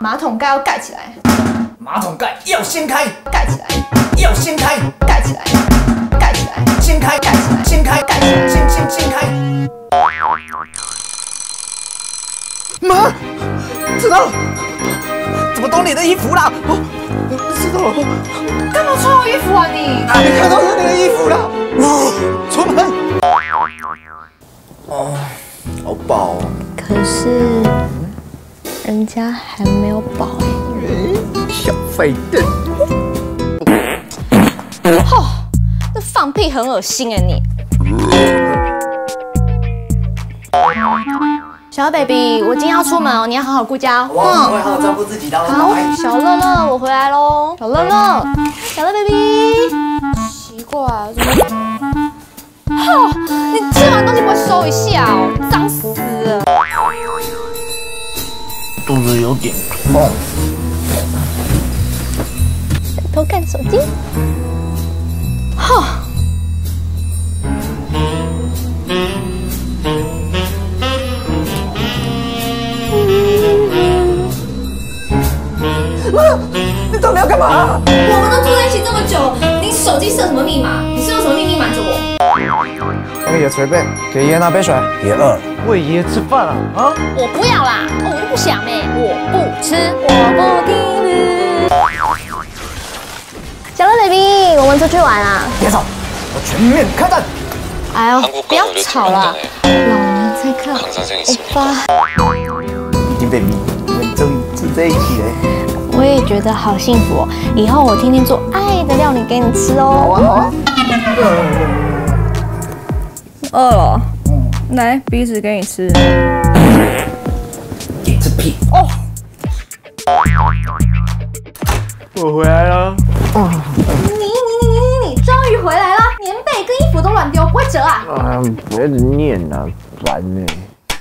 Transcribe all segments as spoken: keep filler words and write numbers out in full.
马桶盖要盖起来，马桶盖要掀开，盖起来，要掀开，盖起来，盖起来，掀开，盖起来，掀开，盖起来，掀掀掀开。妈，知道了，怎么都你的衣服啦？我我知道了，干嘛穿我衣服啊你？哪里看到是你的衣服了？出门。哦，好饱哦。可是。 人家还没有饱哎，小废蛋！吼，那放屁很恶心哎你！小 baby， 我今天要出门哦，你要好好顾家哦。我会好好照顾自己的。好，小乐乐，我回来喽。小乐乐，小乐 baby， 奇怪，怎么？吼，你吃完东西不会收一下哦，脏死了！ 肚子有点痛，在偷看手机。哈，啊！你到底要干嘛？我们都住在一起这么久，你手机设什么密码？你是用什么秘密瞒着我？ 那个也捶背，给爷拿杯水。爷饿，喂爷吃饭了啊！啊我不要啦，哦、我就不想哎、欸，我不吃，我不听。小乐 baby， 我们出去玩啊！别吵，我全面开战！哎呦，不要吵了，老娘在看欧巴。已经被迷，我们终于住在一起了。我也觉得好幸福哦，以后我天天做爱的料理给你吃哦。好啊好啊。嗯 饿了，嗯、来鼻子给你吃，给这屁哦！我回来了，哦、你你你你你终于回来了，棉被跟衣服都乱丢，不会折啊？啊，别一直念啊，烦呢、欸！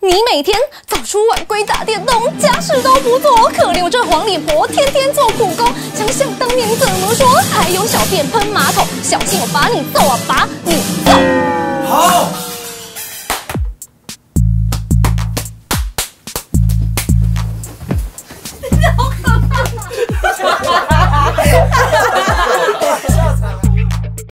你每天早出晚归打电动，家事都不做，好可怜我这黄脸婆，天天做苦工，想想当年怎么说？还有小便喷马桶，小心我把你揍啊，把你揍！ 好。